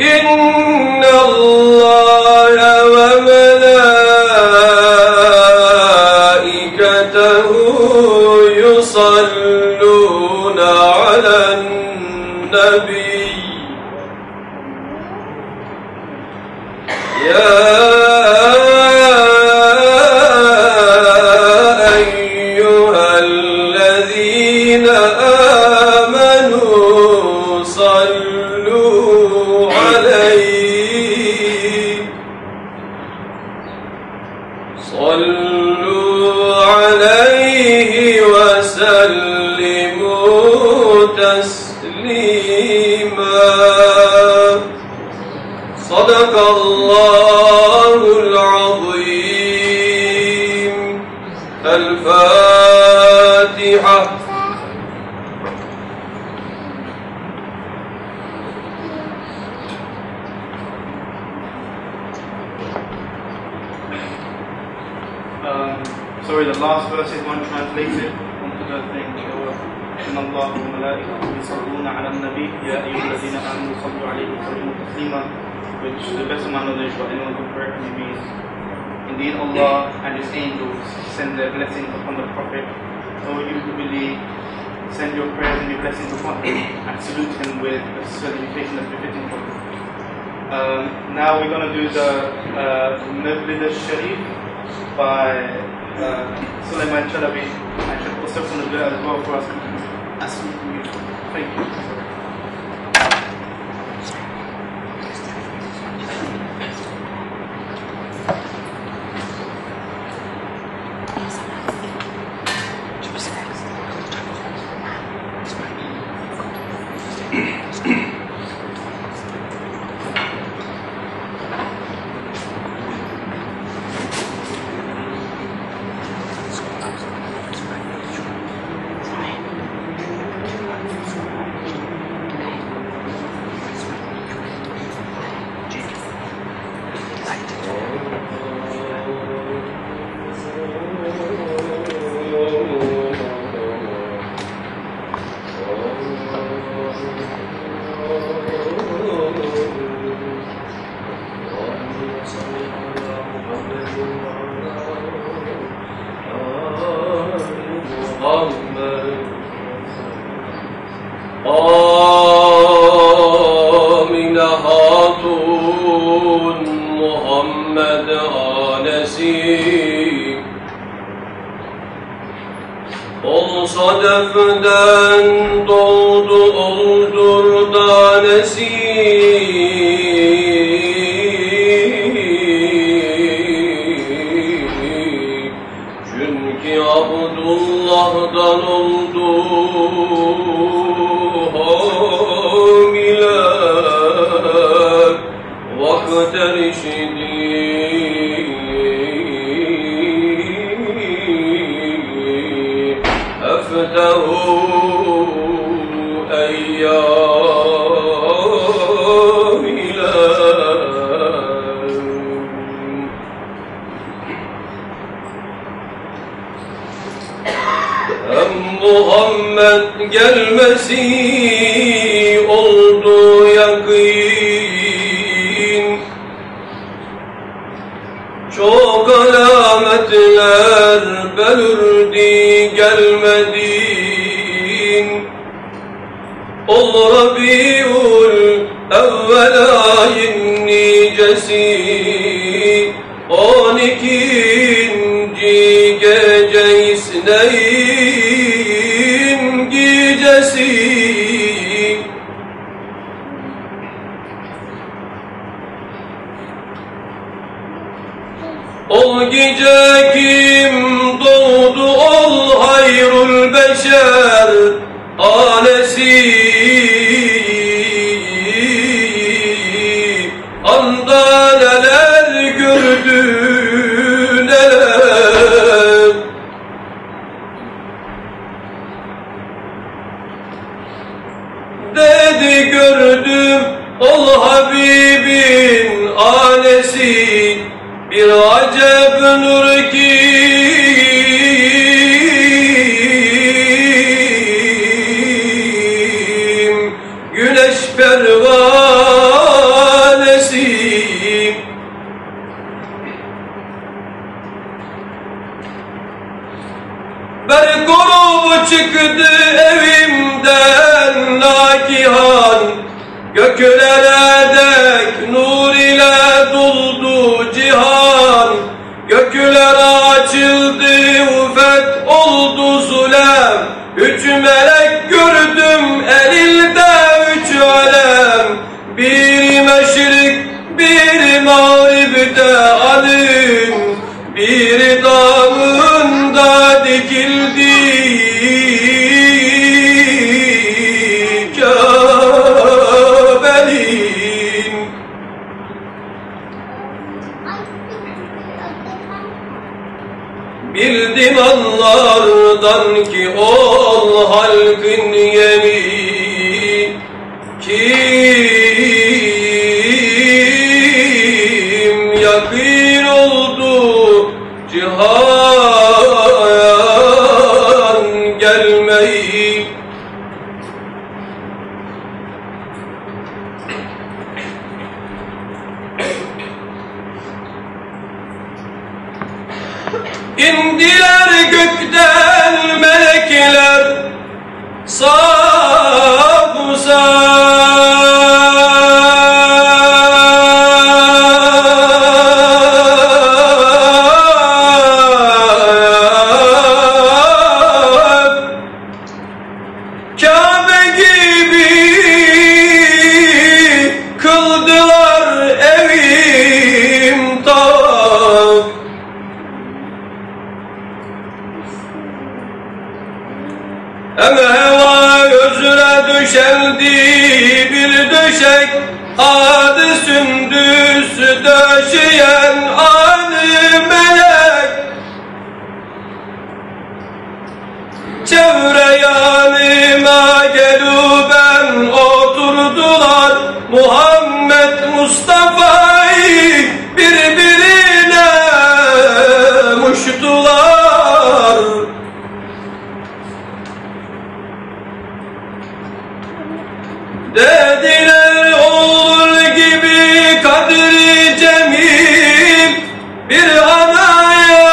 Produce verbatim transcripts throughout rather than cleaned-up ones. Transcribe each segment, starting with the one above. إن الله وملائكته يصلون على النبي يا أيها الذين آمنوا صلوا عليه صلوا عليه وسلموا تسليما. صدق الله العظيم. الفاتحة. Um, sorry, the last verse is one translated onto the thing. إن الله وملائكته يصلون على النبي يا أيها الذين آمنوا صلوا عليه وسلموا تسليما. Which to the best of my knowledge, what anyone can correctly means, indeed Allah and His angels send their blessings upon the Prophet. O you who believe, send your prayers and your blessings upon him, and salute him with a salutation that's befitting for him. Um, now we're going to do the uh, Mawlid al-Sharif by uh, Suleiman Chalabi. I should also going to do that as well for us. Thank you. محمد آنسي قم صدف دان طود أردر دانسي چونك عبد الله دانمدو محمد gelmesi oldu yakîn. Çok alametler belirdi gelmedin. Ol Rabiul evvel ayın nicesi on ikinci gece isneyin ol gece kim doğdu ol hayrul beşer alesi anda neler gördü neler dedi gördüm ol Habibin alesi bir acep nur ki güneş pervane çıktı evimden nakihan, göklere dek nur ile doldu cihan. Gökler açıldı, ufet oldu zulem, üç melek gördüm elinde üç alem. Biri meşrik, biri mağribde alim, biri dağında dikildi. Bildim anlardan ki ol halkın yeni, kim yakın oldu cihan gelmeyi. İndiler gökten melekler saf saf, Kabe gibi kıldılar evim taf. Hem heva özüne düşerdi bir döşek, adı sündüz döşeyen adı melek. Çevre yanıma gelüben oturdular, Muhammed Mustafa'yı birbirine muştular. Dediler olur gibi kadri cemil bir anaya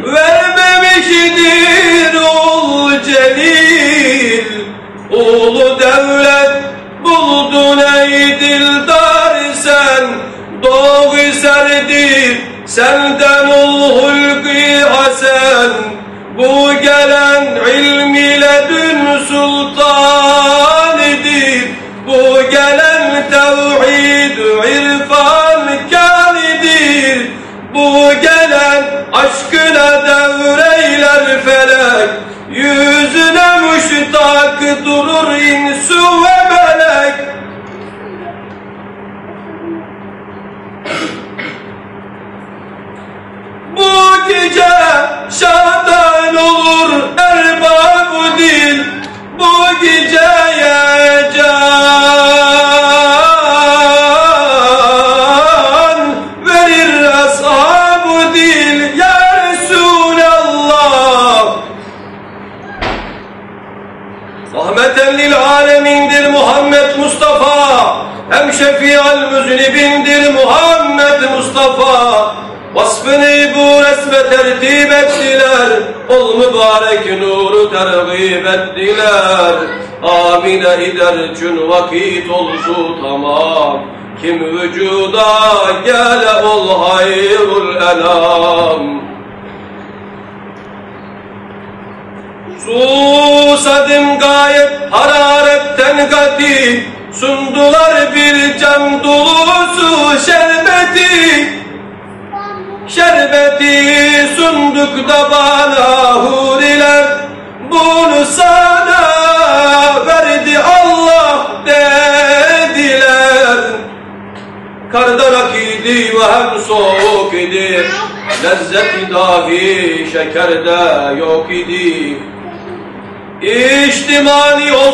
vermemiştir ol celil. Ulu devlet buldun ey dildar sen, doğu serdir senden ol hulk-i hasen. Bu gelen ilm ile dün sultan edip, bu gelen tevhid irfan kânidir, bu gelen aşkına devreyler felek, yüzüne müştak durur insu ve melek. Bu gece şadan olur erbab-ı dil, bu geceye can verir ashab-ı dil ya Resulallah. Rahmeten lil alemindir Muhammed Mustafa, hem şefi'al müznibindir Muhammed Mustafa. Vasfını bu resme tertip ettiler, ol mübarek nuru tergib ettiler. Amine eder çün vakit ol şu tamam, kim vücuda gele ol hayrul enam. Susadım gayet hararetten katip, sundular bir cam dolusu şerbeti. Şerbeti sunduk da bana huriler, bunu sana verdi Allah dediler. Kardarak idi ve hem soğuk idi, lezzeti dahi şekerde yok idi. İçtimani oldu.